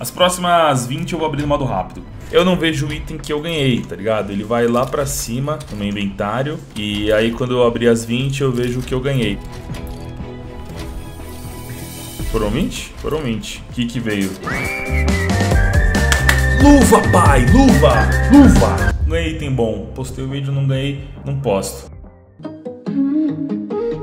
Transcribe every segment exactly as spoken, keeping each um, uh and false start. As próximas vinte eu vou abrir no modo rápido. Eu não vejo o item que eu ganhei, tá ligado? Ele vai lá pra cima no meu inventário. E aí quando eu abrir as vinte eu vejo o que eu ganhei. Foram vinte? Foram vinte. O que que veio? Luva, pai! Luva! Luva! Ganhei item bom. Postei o vídeo, não ganhei, não posto.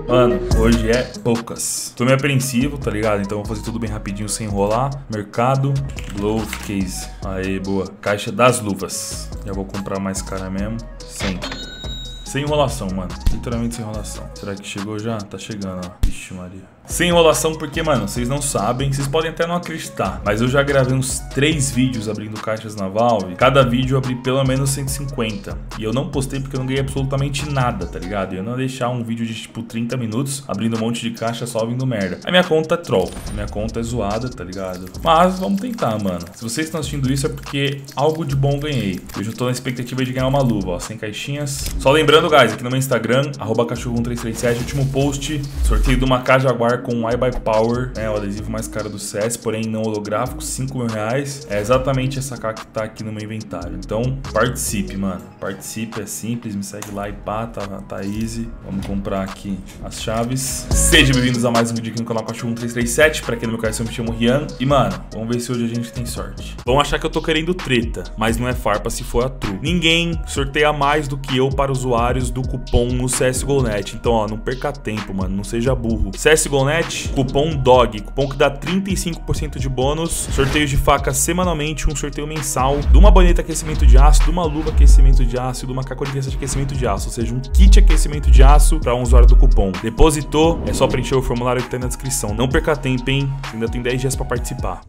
Mano, hoje é poucas. Tô meio apreensivo, tá ligado? Então vou fazer tudo bem rapidinho, sem enrolar. Mercado, glove case. Aê, boa. Caixa das luvas. Já vou comprar mais cara mesmo. Sem. Sem enrolação, mano. Literalmente sem enrolação. Será que chegou já? Tá chegando, ó. Ixi, Maria. Sem enrolação porque, mano, vocês não sabem. Vocês podem até não acreditar, mas eu já gravei uns três vídeos abrindo caixas na Valve. Cada vídeo eu abri pelo menos cento e cinquenta. E eu não postei porque eu não ganhei absolutamente nada, tá ligado? Eu não ia deixar um vídeo de, tipo, trinta minutos abrindo um monte de caixa só vindo merda. A minha conta é troll. A minha conta é zoada, tá ligado? Mas vamos tentar, mano. Se vocês estão assistindo isso é porque algo de bom ganhei. Eu já tô na expectativa de ganhar uma luva, ó. Sem caixinhas. Só lembrando, guys, aqui no meu Instagram, arroba Cachorro um três três sete, último post. Sorteio de uma caixa aguarda com iBuyPower, né, o adesivo mais caro do C S, porém não holográfico, cinco mil reais. É exatamente essa cara que tá aqui no meu inventário. Então participe, mano. Participe, é simples, me segue lá e pá, tá, tá easy. Vamos comprar aqui as chaves. Sejam bem-vindos a mais um vídeo aqui no canal Cachorro um três três sete. Pra quem não me conhece, eu me chamo Rian. E mano, vamos ver se hoje a gente tem sorte. Vão achar que eu tô querendo treta, mas não é farpa se for a true. Ninguém sorteia mais do que eu para usuários do cupom no C S Go net. Então ó, não perca tempo, mano, não seja burro. CSGONet, cupom D O G, cupom que dá trinta e cinco por cento de bônus, sorteios de faca semanalmente, um sorteio mensal, de uma baneta aquecimento de aço, de uma luva aquecimento de aço, de uma cacolinha de aquecimento de aço, ou seja, um kit aquecimento de aço para um usuário do cupom. Depositou, é só preencher o formulário que tá na descrição. Não perca tempo, hein? Ainda tem dez dias para participar.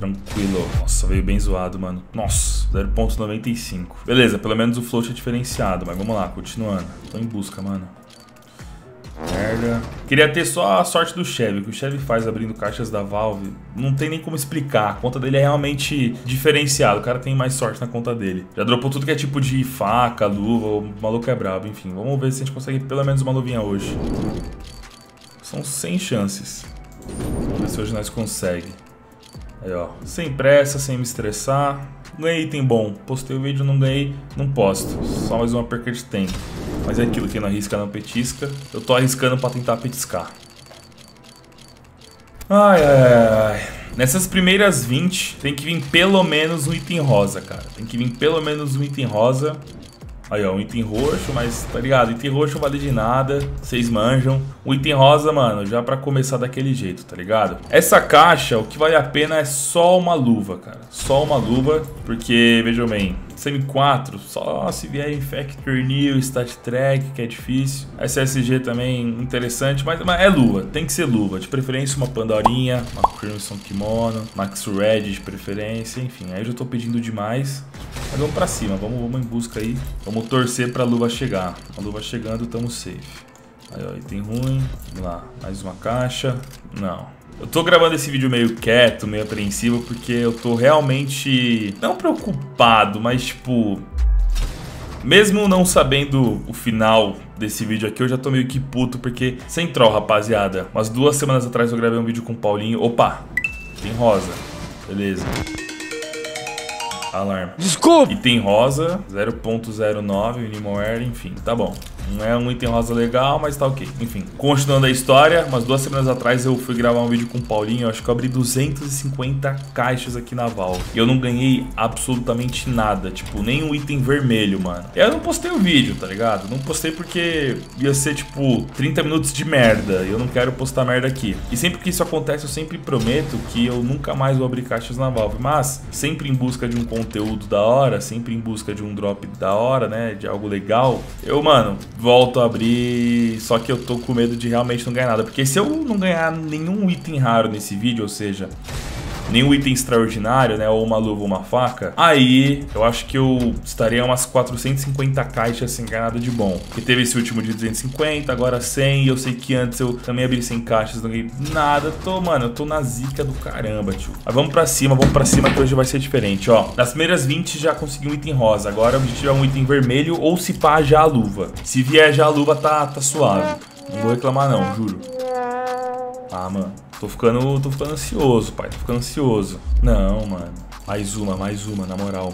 Tranquilo. Nossa, veio bem zoado, mano. Nossa, zero ponto noventa e cinco. Beleza, pelo menos o float é diferenciado. Mas vamos lá, continuando. Tô em busca, mano. Merda. Queria ter só a sorte do Chevy. O que o Chevy faz abrindo caixas da Valve não tem nem como explicar. A conta dele é realmente diferenciada. O cara tem mais sorte na conta dele. Já dropou tudo que é tipo de faca, luva. O maluco é brabo, enfim. Vamos ver se a gente consegue pelo menos uma luvinha hoje. São cem chances. Vamos ver se hoje nós consegue. Aí, ó, sem pressa, sem me estressar. Ganhei item bom. Postei o vídeo, não ganhei, não posto. Só mais uma perca de tempo. Mas é aquilo, quem não arrisca não petisca. Eu tô arriscando pra tentar petiscar. Ai, ai, ai. Nessas primeiras vinte tem que vir pelo menos um item rosa, cara. Tem que vir pelo menos um item rosa. Aí, ó, um item roxo, mas tá ligado? Item roxo não vale de nada, vocês manjam. O item rosa, mano, já pra começar daquele jeito, tá ligado? Essa caixa, o que vale a pena é só uma luva, cara. Só uma luva, porque, vejam bem, semi quatro, só se vier Infector New, Stat Track, que é difícil. S S G também, interessante, mas, mas é luva, tem que ser luva. De preferência uma Pandorinha, uma Crimson Kimono, Max Red de preferência, enfim. Aí eu já tô pedindo demais. Mas vamos pra cima, vamos, vamos em busca aí. Vamos torcer pra luva chegar. A luva chegando, tamo safe. Aí, ó, item ruim. Vamos lá, mais uma caixa. Não. Eu tô gravando esse vídeo meio quieto, meio apreensivo, porque eu tô realmente... não preocupado, mas tipo... mesmo não sabendo o final desse vídeo aqui, eu já tô meio que puto, porque... sem troll, rapaziada. Umas duas semanas atrás eu gravei um vídeo com o Paulinho. Opa! Tem rosa. Beleza. Alarme. Desculpa! Item rosa, zero ponto zero nove, minimal air, enfim, tá bom. Não é um item rosa legal, mas tá ok. Enfim, continuando a história, umas duas semanas atrás eu fui gravar um vídeo com o Paulinho. Eu acho que eu abri duzentas e cinquenta caixas aqui na Valve e eu não ganhei absolutamente nada, tipo, nem um item vermelho, mano. Eu não postei o vídeo, tá ligado? Não postei porque ia ser, tipo, trinta minutos de merda e eu não quero postar merda aqui. E sempre que isso acontece, eu sempre prometo que eu nunca mais vou abrir caixas na Valve, mas sempre em busca de um conteúdo da hora, sempre em busca de um drop da hora, né, de algo legal, eu, mano, volto a abrir. Só que eu tô com medo de realmente não ganhar nada, porque se eu não ganhar nenhum item raro nesse vídeo, ou seja, nenhum item extraordinário, né, ou uma luva ou uma faca, aí eu acho que eu estaria umas quatrocentas e cinquenta caixas sem ganhar nada de bom. E teve esse último de duzentas e cinquenta, agora cem, e eu sei que antes eu também abri cem caixas, não ganhei nada. Tô, mano, eu tô na zica do caramba, tio. Mas vamos pra cima, vamos pra cima que hoje vai ser diferente, ó. Nas primeiras vinte já consegui um item rosa, agora eu vou tirar um item vermelho ou se pá já a luva. Se vier já a luva tá, tá suave, não vou reclamar não, juro. Ah, mano. Tô ficando, tô ficando ansioso, pai. Tô ficando ansioso. Não, mano. Mais uma, mais uma, na moral.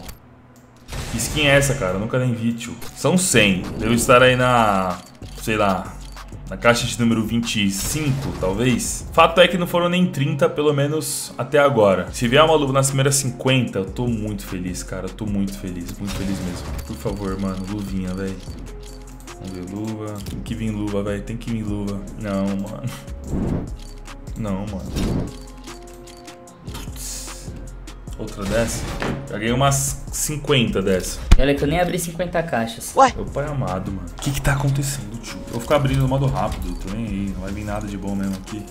Que skin é essa, cara? Eu nunca nem vi, tio. São cem. Devo estar aí na... sei lá... na caixa de número vinte e cinco, talvez. Fato é que não foram nem trinta, pelo menos até agora. Se vier uma luva nas primeiras cinquenta, eu tô muito feliz, cara. Eu tô muito feliz, muito feliz mesmo. Por favor, mano. Luvinha, velho. Vamos ver luva. Tem que vir luva, velho. Tem que vir luva. Não, mano. Não, mano. Putz. Outra dessa? Peguei umas cinquenta dessa. Olha que eu nem abri cinquenta caixas. Ué? Meu pai amado, mano. O que que tá acontecendo, tio? Eu vou ficar abrindo no modo rápido, tô nem aí. Não vai vir nada de bom mesmo aqui.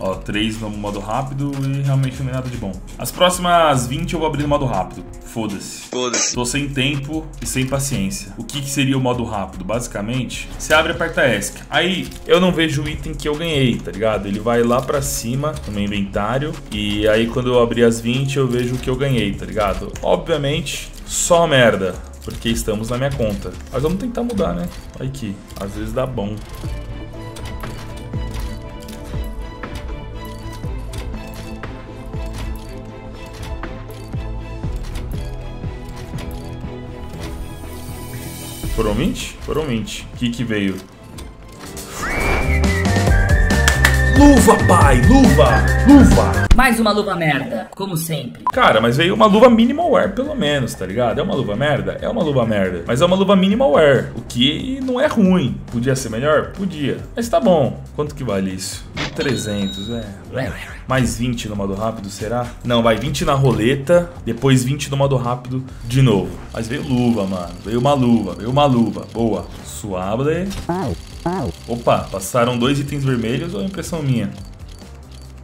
Ó, três no modo rápido e realmente não é nada de bom. As próximas vinte eu vou abrir no modo rápido. Foda-se. Foda-se. Tô sem tempo e sem paciência. O que que seria o modo rápido? Basicamente, você abre e aperta ESC. Aí eu não vejo o item que eu ganhei, tá ligado? Ele vai lá pra cima no meu inventário. E aí quando eu abrir as vinte eu vejo o que eu ganhei, tá ligado? Obviamente, só merda. Porque estamos na minha conta. Mas vamos tentar mudar, né? Olha aqui. Às vezes dá bom. Foram vinte? Foram vinte. O que que veio? Luva, pai! Luva! Luva! Mais uma luva merda, como sempre. Cara, mas veio uma luva minimal wear, pelo menos, tá ligado? É uma luva merda? É uma luva merda. Mas é uma luva minimal wear, o que não é ruim. Podia ser melhor? Podia. Mas tá bom. Quanto que vale isso? trezentos, é. Mais vinte no modo rápido, será? Não, vai vinte na roleta, depois vinte no modo rápido de novo. Mas veio luva, mano. Veio uma luva, veio uma luva. Boa. Suave. Opa, passaram dois itens vermelhos ou é impressão minha?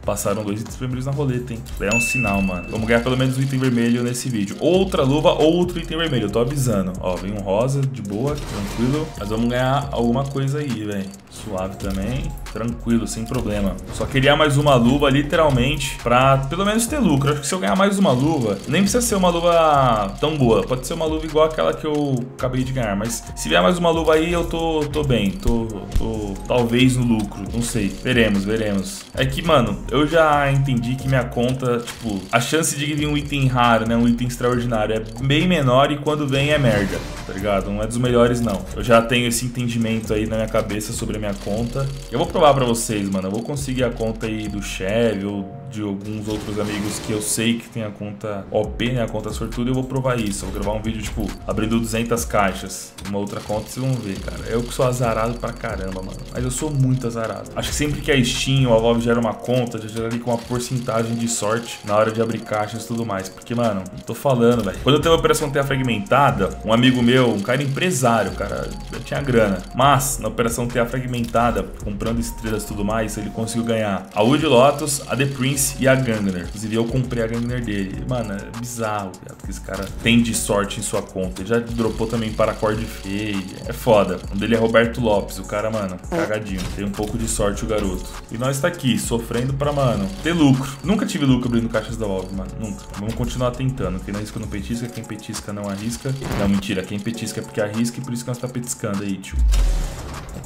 Passaram dois itens vermelhos na roleta, hein? É um sinal, mano. Vamos ganhar pelo menos um item vermelho nesse vídeo. Outra luva, outro item vermelho. Eu tô avisando. Ó, vem um rosa, de boa, tranquilo. Mas vamos ganhar alguma coisa aí, velho. Suave também. Tranquilo, sem problema. Só queria mais uma luva, literalmente, pra pelo menos ter lucro. Eu acho que se eu ganhar mais uma luva, nem precisa ser uma luva tão boa. Pode ser uma luva igual aquela que eu acabei de ganhar. Mas se vier mais uma luva aí, eu tô, tô bem. Tô, tô talvez no lucro. Não sei. Veremos, veremos. É que, mano, eu já entendi que minha conta, tipo, a chance de vir um item raro, né? Um item extraordinário é bem menor e quando vem é merda, tá ligado? Não é dos melhores, não. Eu já tenho esse entendimento aí na minha cabeça sobre a minha conta. Eu vou provar pra vocês, mano. Eu vou conseguir a conta aí do Chevy ou de alguns outros amigos que eu sei que tem a conta O P, né? A conta sortuda, eu vou provar isso. Eu vou gravar um vídeo, tipo, abrindo duzentas caixas. Uma outra conta, vocês vão ver, cara. Eu que sou azarado pra caramba, mano. Mas eu sou muito azarado. Acho que sempre que a Steam ou a Valve gera uma conta, já gera ali com uma porcentagem de sorte na hora de abrir caixas e tudo mais. Porque, mano, eu tô falando, velho. Quando eu tenho uma operação T A fragmentada, um amigo meu, um cara empresário, cara, eu tinha grana. Mas, na operação T A fragmentada, comprando estrelas e tudo mais, ele conseguiu ganhar a Wild Lotus, a The Prince e a Gangner. Inclusive eu comprei a Gangner dele. Mano, é bizarro, viado, que esse cara tem de sorte em sua conta. Ele já dropou também para Cord feia. É foda. O dele é Roberto Lopes. O cara, mano, cagadinho. Tem um pouco de sorte o garoto. E nós tá aqui, sofrendo pra, mano, ter lucro. Nunca tive lucro abrindo caixas da Valve, mano. Nunca. Vamos continuar tentando. Quem não arrisca não petisca, quem petisca não arrisca. Não, mentira. Quem petisca é porque arrisca e por isso que nós tá petiscando aí, tio.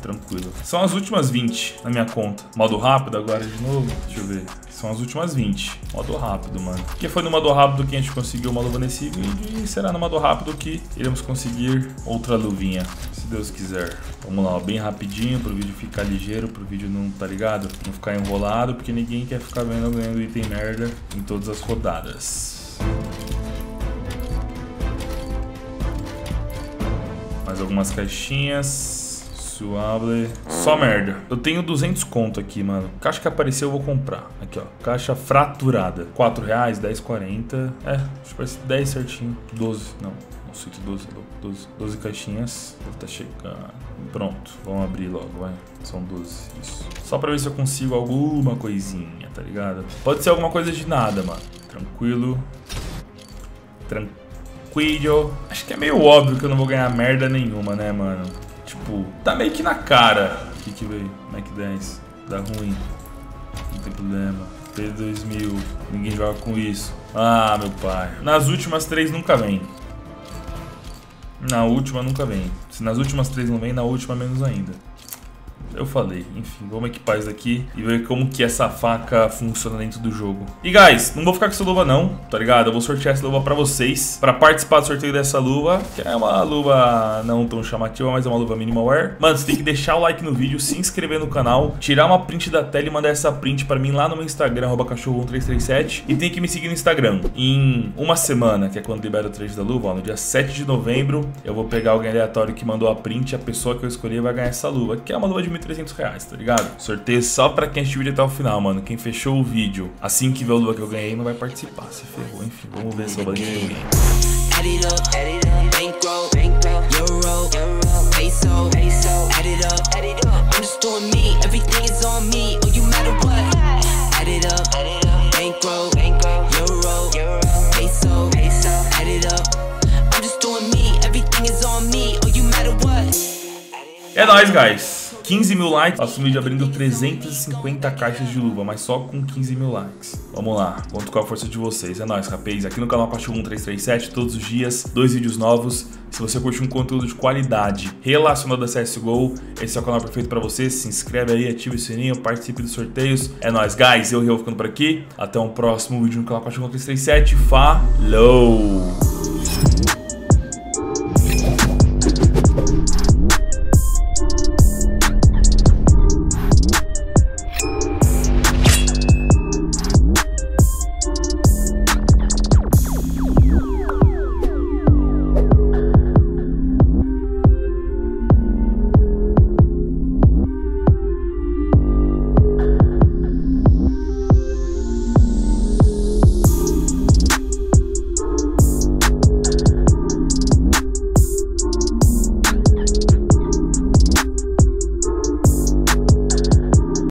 Tranquilo. São as últimas vinte na minha conta. Modo rápido agora de novo. Deixa eu ver. São as últimas vinte. Modo rápido, mano. Porque foi no modo rápido que a gente conseguiu uma luva nesse vídeo. E será no modo rápido que iremos conseguir outra luvinha, se Deus quiser. Vamos lá, ó, bem rapidinho, pro vídeo ficar ligeiro, pro vídeo não, tá ligado? Não ficar enrolado, porque ninguém quer ficar vendo ganhando item merda em todas as rodadas. Mais algumas caixinhas. Suave. Só merda. Eu tenho duzentos conto aqui, mano. Caixa que apareceu eu vou comprar. Aqui, ó. Caixa fraturada. quatro reais, dez e quarenta. É, acho que parece dez certinho. doze, não. Não sei que doze, doze. doze caixinhas. Deve tá chegando. Pronto. Vamos abrir logo, vai. São doze, isso. Só pra ver se eu consigo alguma coisinha, tá ligado? Pode ser alguma coisa de nada, mano. Tranquilo. Tranquilo. Acho que é meio óbvio que eu não vou ganhar merda nenhuma, né, mano? Tipo, tá meio que na cara. O que que veio? Mac dez. Dá ruim. Não tem problema. P dois mil. Ninguém joga com isso. Ah, meu pai. Nas últimas três nunca vem. Na última nunca vem. Se nas últimas três não vem, na última menos ainda. Eu falei. Enfim, vamos equipar isso daqui e ver como que essa faca funciona dentro do jogo. E, guys, não vou ficar com essa luva não, tá ligado? Eu vou sortear essa luva pra vocês, pra participar do sorteio dessa luva, que é uma luva não tão chamativa, mas é uma luva minimal wear. Mano, você tem que deixar o like no vídeo, se inscrever no canal, tirar uma print da tela e mandar essa print pra mim lá no meu Instagram, arroba cachorro um três três sete. E tem que me seguir no Instagram. Em uma semana, que é quando libera o trade da luva, ó, no dia sete de novembro, eu vou pegar alguém aleatório que mandou a print e a pessoa que eu escolhi vai ganhar essa luva, que é uma luva de trezentos reais, tá ligado? Sorteio só pra quem assistiu o vídeo até o final, mano. Quem fechou o vídeo assim que vê a luva que eu ganhei não vai participar. Se ferrou, enfim. Vamos ver essa luva aqui. É nóis, guys. quinze mil likes, faço um vídeo abrindo trezentas e cinquenta caixas de luva, mas só com quinze mil likes. Vamos lá, conto com a força de vocês. É nóis, rapaz. Aqui no canal Cachorro um três três sete, todos os dias, dois vídeos novos. Se você curte um conteúdo de qualidade relacionado a C S G O, esse é o canal perfeito pra você. Se inscreve aí, ative o sininho, participe dos sorteios. É nóis, guys. Eu e eu ficando por aqui. Até um próximo vídeo no canal Cachorro um três três sete. Falou!